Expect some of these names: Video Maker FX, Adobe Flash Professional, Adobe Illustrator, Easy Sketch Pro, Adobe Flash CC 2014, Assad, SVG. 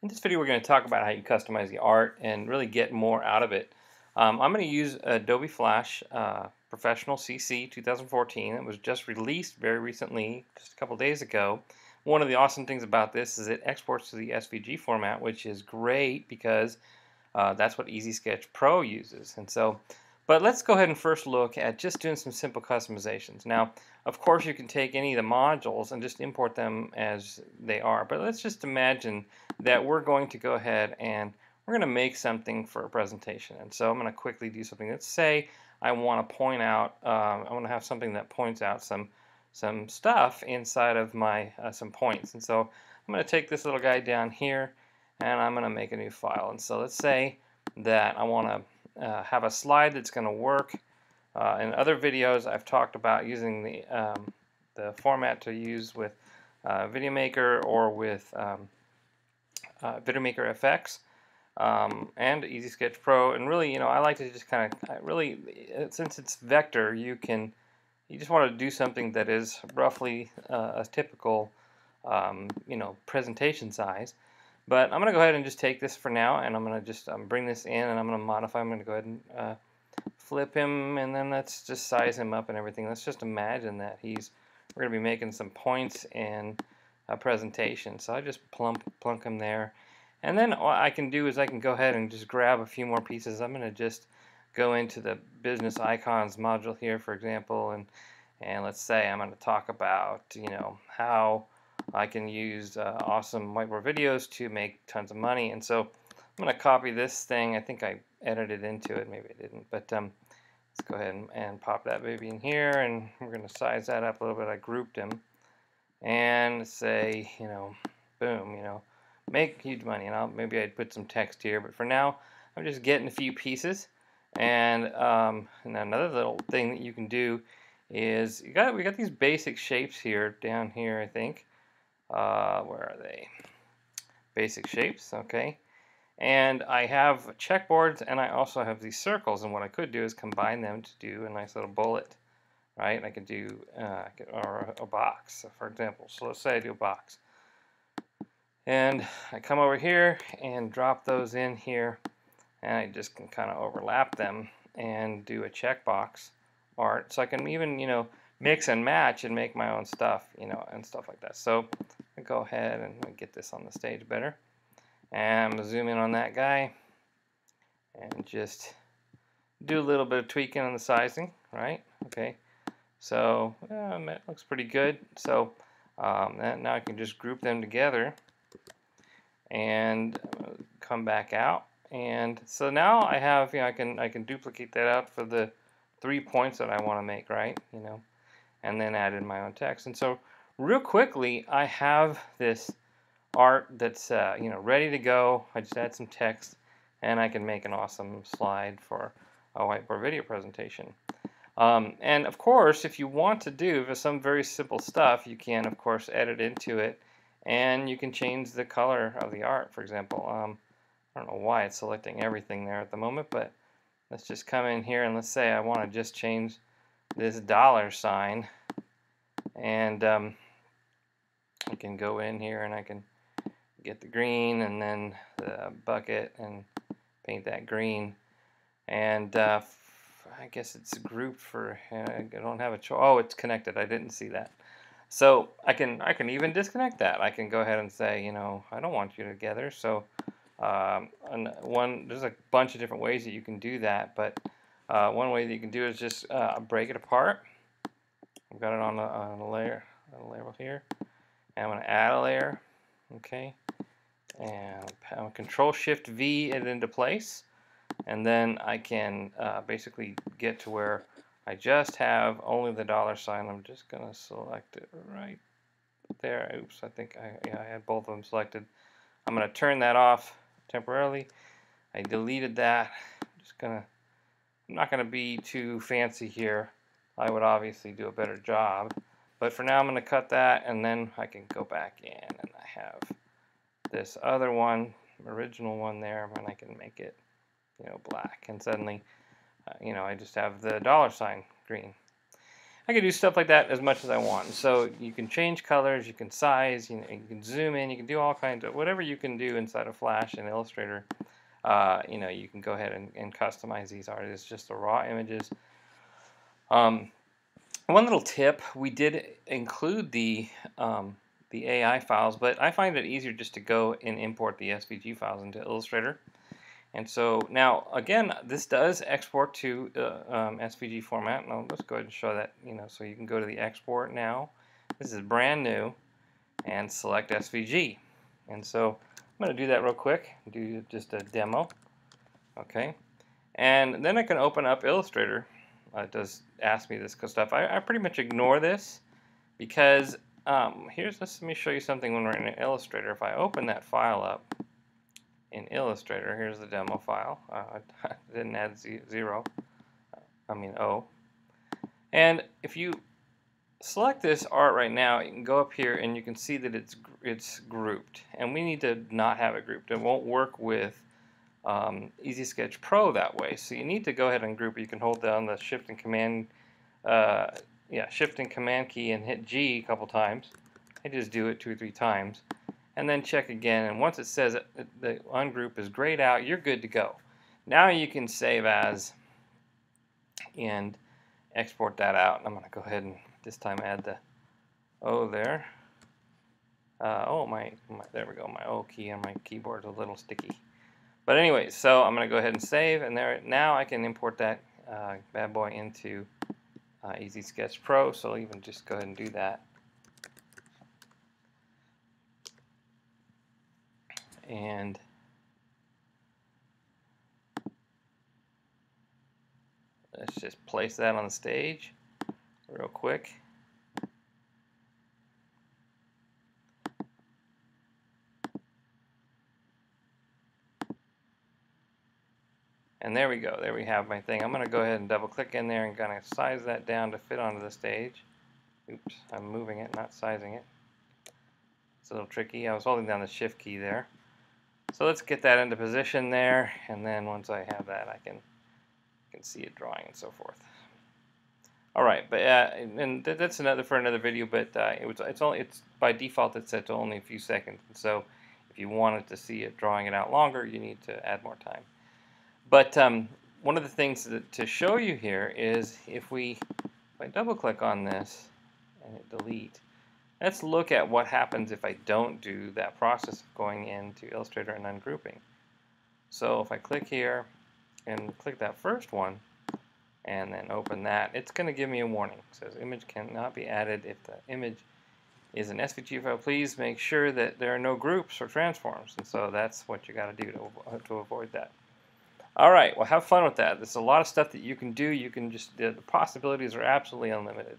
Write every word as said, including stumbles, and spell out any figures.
In this video, we're going to talk about how you customize the art and really get more out of it. Um, I'm going to use Adobe Flash uh, Professional C C twenty fourteen. It was just released very recently, just a couple days ago. One of the awesome things about this is it exports to the S V G format, which is great because uh, that's what Easy Sketch Pro uses. And so, but let's go ahead and first look at just doing some simple customizations. Now, of course, you can take any of the modules and just import them as they are. But let's just imagine that we're going to go ahead and we're going to make something for a presentation. And so I'm going to quickly do something. Let's say I want to point out, um, I want to have something that points out some some stuff inside of my uh, some points. And so I'm going to take this little guy down here and I'm going to make a new file. And so let's say that I want to uh, have a slide that's going to work. Uh, in other videos, I've talked about using the um, the format to use with uh, Video Maker or with um, Uh, Video Maker F X um, and Easy Sketch Pro, and really, you know, I like to just kind of really, since it's vector, you can, you just want to do something that is roughly uh, a typical, um, you know, presentation size. But I'm going to go ahead and just take this for now, and I'm going to just um, bring this in, and I'm going to modify. I'm going to go ahead and uh, flip him, and then let's just size him up and everything. Let's just imagine that he's, we're going to be making some points and a presentation. So I just plump, plunk them there. And then what I can do is I can go ahead and just grab a few more pieces. I'm going to just go into the business icons module here, for example, and and let's say I'm going to talk about, you know, how I can use uh, awesome whiteboard videos to make tons of money. And so I'm going to copy this thing. I think I edited into it. Maybe I didn't. But um, let's go ahead and, and pop that baby in here, and we're going to size that up a little bit. I grouped him. And say, you know, boom, you know, make huge money. And I'll, maybe I'd put some text here, but for now, I'm just getting a few pieces. And, um, and another little thing that you can do is you got we got these basic shapes here down here. I think uh, where are they? Basic shapes, okay. And I have checkboards, and I also have these circles. And what I could do is combine them to do a nice little bullet. Right, I could do uh, I could, or a, a box, for example. So let's say I do a box, and I come over here and drop those in here, and I just can kind of overlap them and do a checkbox art. So I can even, you know, mix and match and make my own stuff, you know, and stuff like that. So I go ahead and get this on the stage better, and I'm gonna zoom in on that guy, and just do a little bit of tweaking on the sizing. Right, okay. So um, that looks pretty good. So um, that, now I can just group them together and come back out. And so now I have, you know, I can I can duplicate that out for the three points that I want to make, right? You know, and then add in my own text. And so real quickly, I have this art that's uh, you know, ready to go. I just add some text, and I can make an awesome slide for a whiteboard video presentation. Um, and of course, if you want to do some very simple stuff, you can, of course, edit into it, and you can change the color of the art, for example. Um, I don't know why it's selecting everything there at the moment, but let's just come in here and let's say I want to just change this dollar sign, and um, I can go in here and I can get the green and then the bucket and paint that green, and uh, I guess it's grouped for, I don't have a choice. Oh, it's connected. I didn't see that. So I can I can even disconnect that. I can go ahead and say, you know, I don't want you together. So um, and one, there's a bunch of different ways that you can do that. But uh, one way that you can do is just uh, break it apart. I've got it on a, on a layer, a label here. And I'm going to add a layer. Okay. And I'll Control Shift V it into place. And then I can uh, basically get to where I just have only the dollar sign. I'm just going to select it right there. Oops, I think I, yeah, I had both of them selected. I'm going to turn that off temporarily. I deleted that. I'm just going to, I'm not going to be too fancy here. I would obviously do a better job. But for now, I'm going to cut that, and then I can go back in, and I have this other one, original one there, and I can make it, you know, black, and suddenly, uh, you know, I just have the dollar sign green. I can do stuff like that as much as I want. So you can change colors, you can size, you know, you can zoom in, you can do all kinds of, whatever you can do inside of Flash and Illustrator, uh, you know, you can go ahead and, and customize these artists, just the raw images. Um, one little tip, we did include the, um, the A I files, but I find it easier just to go and import the S V G files into Illustrator. And so now, again, this does export to uh, um, S V G format, and I'll just go ahead and show that, you know, so you can go to the export now. This is brand new, and select S V G. And so I'm going to do that real quick, do just a demo, okay? And then I can open up Illustrator. Uh, it does ask me this stuff. I, I pretty much ignore this because um, here's, let me show you something when we're in Illustrator. If I open that file up, in Illustrator, here's the demo file. Uh, I didn't add zero, I mean O. And if you select this art right now, you can go up here and you can see that it's it's grouped. And we need to not have it grouped. It won't work with um, Easy Sketch Pro that way. So you need to go ahead and group it. You can hold down the Shift and Command, uh, yeah, Shift and Command key and hit G a couple times. I just do it two or three times. And then check again, and once it says it, the ungroup is grayed out, you're good to go. Now you can save as and export that out. I'm going to go ahead and this time add the O there. Uh, oh, my, my, there we go, my O key on my keyboard is a little sticky. But anyway, so I'm going to go ahead and save, and there now I can import that uh, bad boy into uh, Easy Sketch Pro, so I'll even just go ahead and do that. And let's just place that on the stage real quick. And there we go. There we have my thing. I'm going to go ahead and double click in there and kind of size that down to fit onto the stage. Oops, I'm moving it, not sizing it. It's a little tricky. I was holding down the shift key there. So let's get that into position there, and then once I have that, I can can see it drawing and so forth. All right, but uh, and th that's another for another video. But uh, it was it's only it's by default it's set to only a few seconds. And so if you wanted to see it drawing it out longer, you need to add more time. But um, one of the things that, to show you here is if we if I double click on this and hit delete. Let's look at what happens if I don't do that process of going into Illustrator and ungrouping. So if I click here and click that first one and then open that, it's going to give me a warning. It says image cannot be added if the image is an S V G file. Please make sure that there are no groups or transforms. And so that's what you got to do to, to avoid that. All right, well, have fun with that. There's a lot of stuff that you can do. You can just, the possibilities are absolutely unlimited.